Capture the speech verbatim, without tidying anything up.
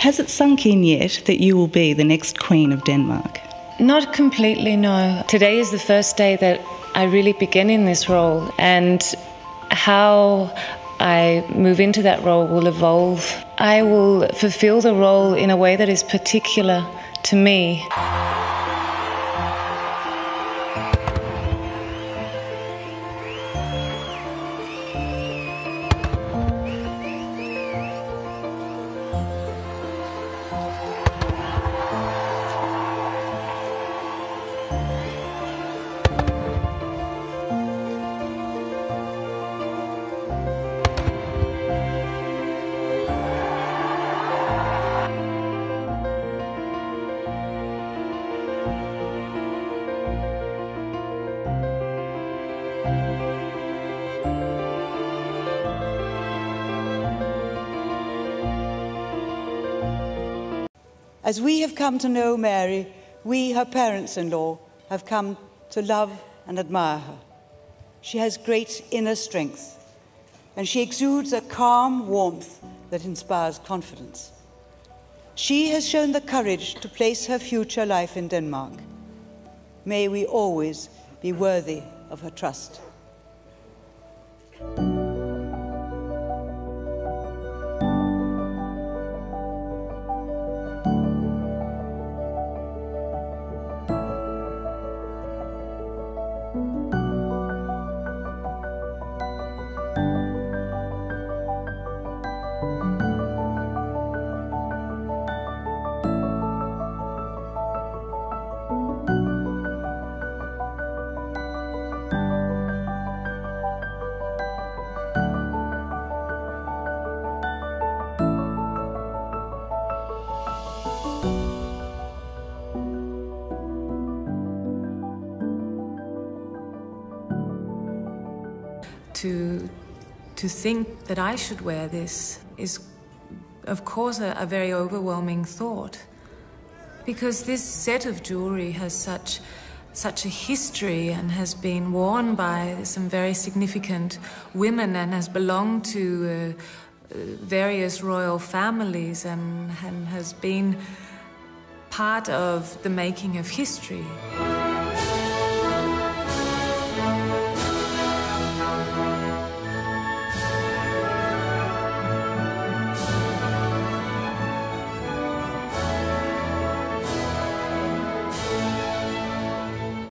Has it sunk in yet that you will be the next Queen of Denmark? Not completely, no. Today is the first day that I really begin in this role, and how I move into that role will evolve. I will fulfill the role in a way that is particular to me. As we have come to know Mary, we, her parents-in-law, have come to love and admire her. She has great inner strength, and she exudes a calm warmth that inspires confidence. She has shown the courage to place her future life in Denmark. May we always be worthy of her trust. To, to think that I should wear this is, of course, a, a very overwhelming thought, because this set of jewelry has such, such a history and has been worn by some very significant women and has belonged to uh, various royal families and, and has been part of the making of history.